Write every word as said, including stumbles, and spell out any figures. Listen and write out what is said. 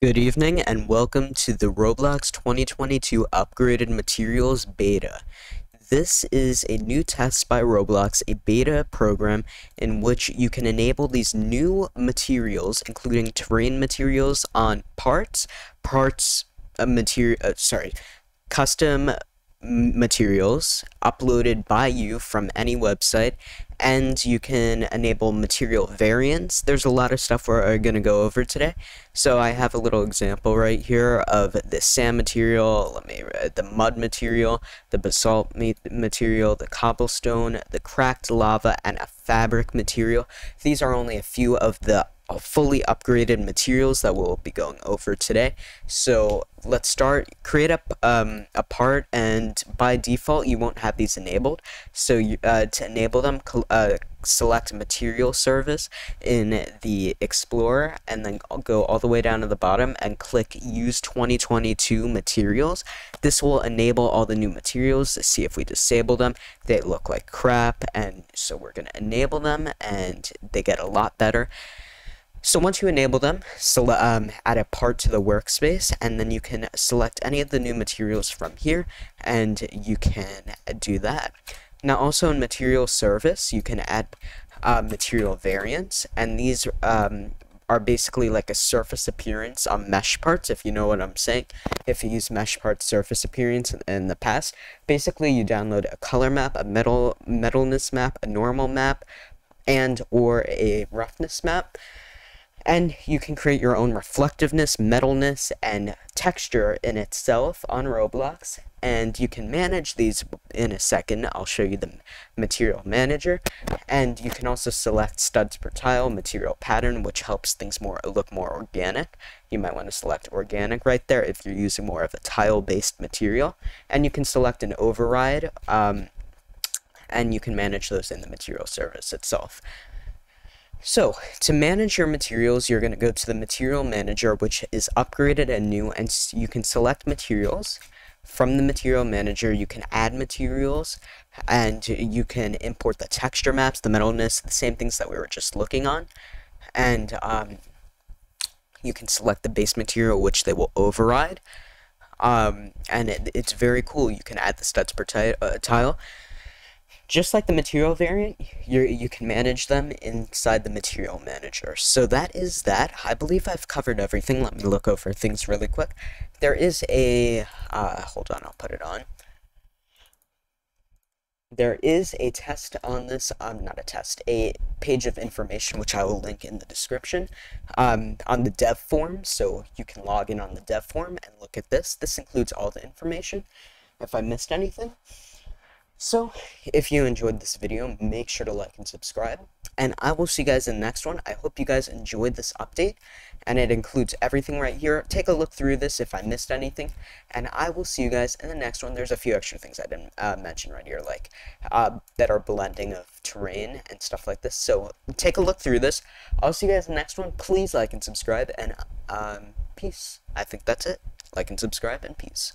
Good evening and welcome to the Roblox twenty twenty-two Upgraded Materials Beta. This is a new test by Roblox, a beta program in which you can enable these new materials, including terrain materials on parts, parts, uh, material, uh, sorry, custom materials uploaded by you from any website, and you can enable material variants. There's a lot of stuff we're going to go over today. So I have a little example right here of the sand material, let me the mud material, the basalt material, the cobblestone, the cracked lava, and a fabric material. These are only a few of the fully upgraded materials that we'll be going over today. So let's start. Create up um, a part, and by default you won't have these enabled, so you, uh, to enable them uh, select material service in the explorer, and then I'll go all the way down to the bottom and click use twenty twenty-two materials. This will enable all the new materials. To see if we disable them, they look like crap, and so we're going to enable them and they get a lot better. So once you enable them, so, um, add a part to the workspace, and then you can select any of the new materials from here, and you can do that. Now also in material service, you can add uh, material variants, and these um, are basically like a surface appearance on mesh parts, if you know what I'm saying. If you use mesh parts surface appearance in the past, basically you download a color map, a metal metalness map, a normal map, and or a roughness map. And you can create your own reflectiveness, metalness, and texture in itself on Roblox. And you can manage these in a second. I'll show you the material manager. And you can also select studs per tile, material pattern, which helps things more look more organic. You might want to select organic right there if you're using more of a tile-based material. And you can select an override, um, and you can manage those in the material service itself. So, to manage your materials, you're going to go to the material manager, which is upgraded and new, and you can select materials. From the material manager, you can add materials, and you can import the texture maps, the metalness, the same things that we were just looking on, and um, you can select the base material, which they will override, um, and it, it's very cool. You can add the studs per tile. Just like the material variant, you you can manage them inside the material manager. So that is that. I believe I've covered everything. Let me look over things really quick. There is a, uh, hold on, I'll put it on. There is a test on this, um, not a test, a page of information, which I will link in the description, um, on the dev form. So you can log in on the dev form and look at this. This includes all the information. If I missed anything. So, if you enjoyed this video, make sure to like and subscribe, and I will see you guys in the next one. I hope you guys enjoyed this update, and it includes everything right here. Take a look through this if I missed anything, and I will see you guys in the next one. There's a few extra things I didn't uh, mention right here, like uh, better blending of terrain and stuff like this. So, take a look through this. I'll see you guys in the next one. Please like and subscribe, and um, peace. I think that's it. Like and subscribe, and peace.